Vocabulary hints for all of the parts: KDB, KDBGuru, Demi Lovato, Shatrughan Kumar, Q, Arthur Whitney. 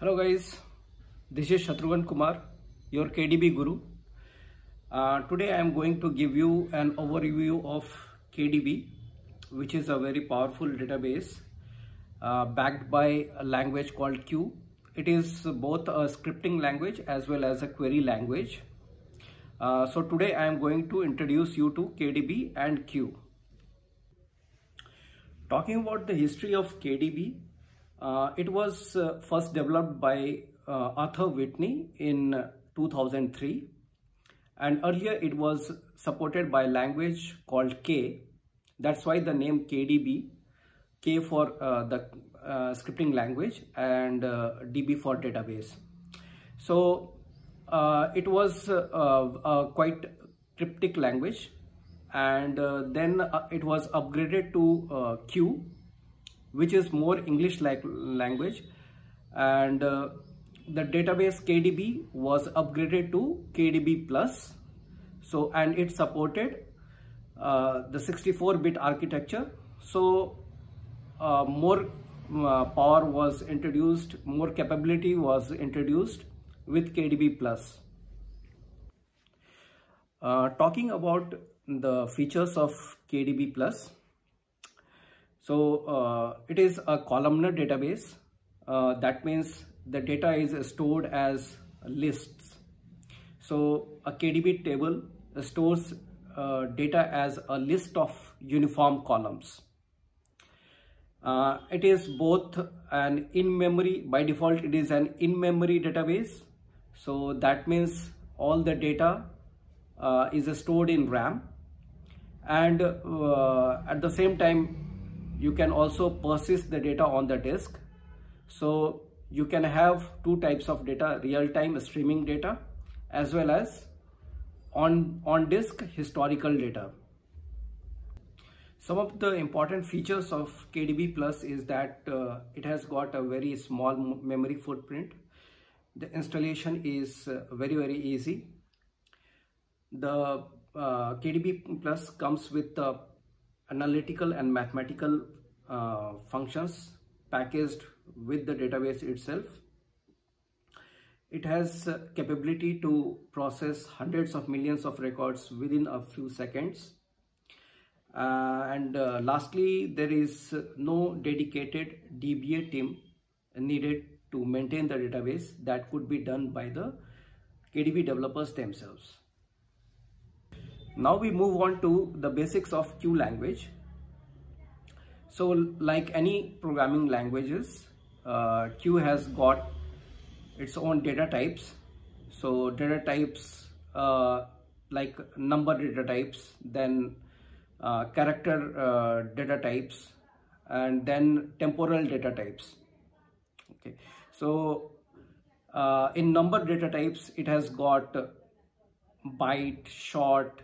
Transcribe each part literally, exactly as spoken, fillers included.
Hello guys, this is Shatrughan Kumar, your K D B guru. Uh, today I am going to give you an overview of K D B, which is a very powerful database uh, backed by a language called Q. It is both a scripting language as well as a query language. Uh, so today I am going to introduce you to K D B and Q. Talking about the history of K D B, Uh, it was uh, first developed by uh, Arthur Whitney in two thousand three, and earlier it was supported by a language called K. That's why the name K D B, K for uh, the uh, scripting language and uh, D B for database. So uh, it was uh, a quite cryptic language, and uh, then uh, it was upgraded to uh, Q, which is more English-like language, and uh, the database K D B was upgraded to K D B plus. So, and it supported uh, the sixty-four bit architecture. So, uh, more uh, power was introduced, more capability was introduced with K D B plus. Uh, talking about the features of K D B plus. So uh, it is a columnar database. Uh, that means the data is stored as lists. So a K D B table stores uh, data as a list of uniform columns. Uh, it is both an in-memory, by default it is an in-memory database. So that means all the data uh, is stored in RAM, and uh, at the same time you can also persist the data on the disk. So you can have two types of data: real-time streaming data as well as on on disk historical data. Some of the important features of K D B plus is that uh, it has got a very small memory footprint. The installation is uh, very very easy. The uh, K D B plus comes with uh, analytical and mathematical uh, functions packaged with the database itself. It has uh, capability to process hundreds of millions of records within a few seconds. Uh, and uh, lastly, there is no dedicated D B A team needed to maintain the database. That could be done by the K D B developers themselves. Now we move on to the basics of Q language. So like any programming languages, uh, Q has got its own data types. So data types uh, like number data types, then uh, character uh, data types, and then temporal data types. Okay. So uh, in number data types, it has got byte, short,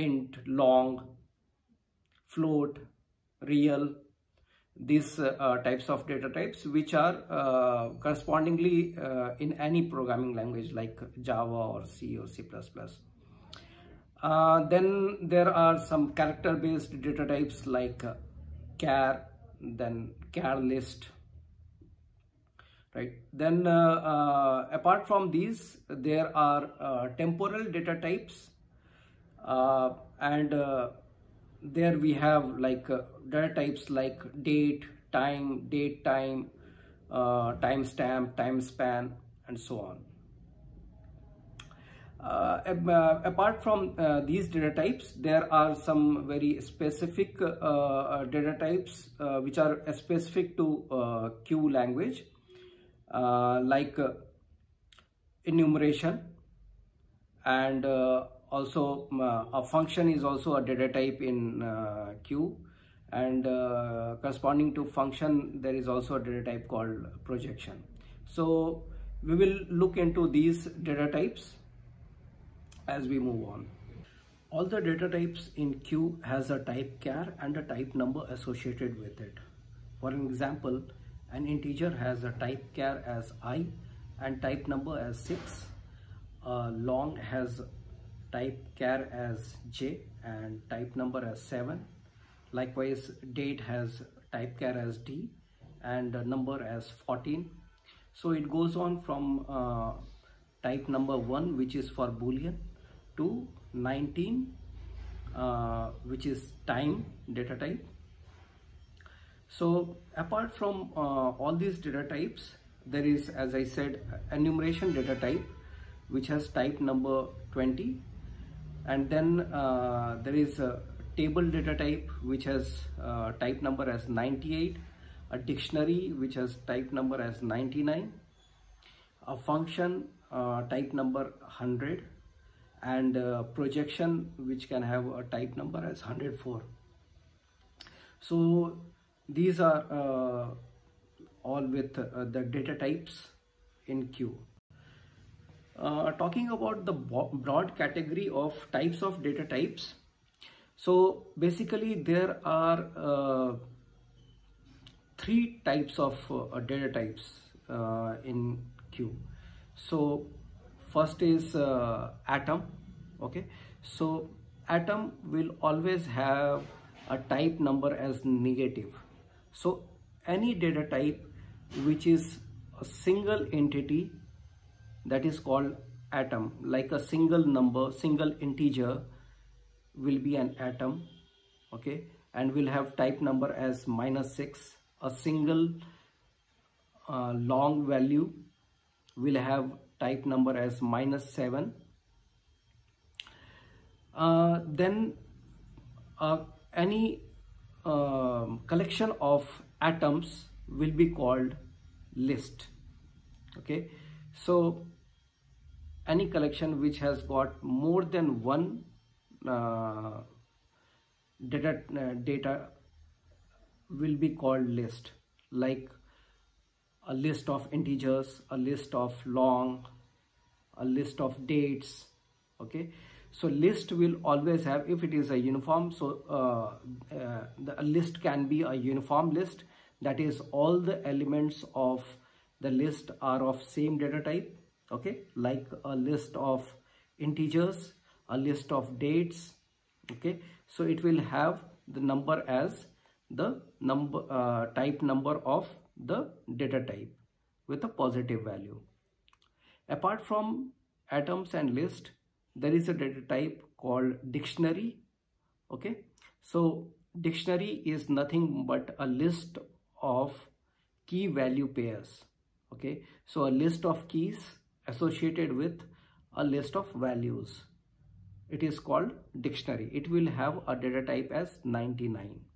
int, long, float, real, these uh, types of data types, which are uh, correspondingly uh, in any programming language like Java or C or C plus plus. Uh, then there are some character based data types like uh, char, then char list, right? Then uh, uh, apart from these, there are uh, temporal data types. Uh, and uh, there we have like uh, data types like date, time, date time, uh, timestamp, time span, and so on. Uh, apart from uh, these data types, there are some very specific uh, data types uh, which are specific to uh, Q language, uh, like uh, enumeration, and uh, also uh, a function is also a data type in uh, Q, and uh, corresponding to function there is also a data type called projection. So we will look into these data types as we move on. All the data types in Q has a type char and a type number associated with it. For an example, an integer has a type char as I and type number as six, uh, long has type char as J and type number as seven. Likewise, date has type char as D and number as fourteen. So it goes on from uh, type number one, which is for Boolean, to nineteen, uh, which is time data type. So apart from uh, all these data types, there is, as I said, enumeration data type, which has type number twenty, and then uh, there is a table data type, which has uh, type number as ninety-eight, a dictionary, which has type number as ninety-nine, a function uh, type number one hundred, and a projection, which can have a type number as one hundred four. So these are uh, all with uh, the data types in queue. Uh, talking about the broad category of types of data types, so basically there are uh, three types of uh, data types uh, in queue. So first is uh, atom. Okay, so atom will always have a type number as negative. So any data type which is a single entity, that is called atom, like a single number, single integer will be an atom, okay, and will have type number as minus six. A single uh, long value will have type number as minus seven. Uh, then uh, any uh, collection of atoms will be called list. Okay, so any collection which has got more than one uh, data uh, data will be called list, like a list of integers, a list of long, a list of dates. Okay, so list will always have, if it is a uniform, so uh, uh, the list can be a uniform list, that is all the elements of the list are of same data type, okay, like a list of integers, a list of dates, okay, so it will have the number as the number uh, type number of the data type with a positive value. Apart from atoms and list, there is a data type called dictionary. Okay, so dictionary is nothing but a list of key value pairs. Okay, so a list of keys associated with a list of values, it is called dictionary. It will have a data type as ninety-nine.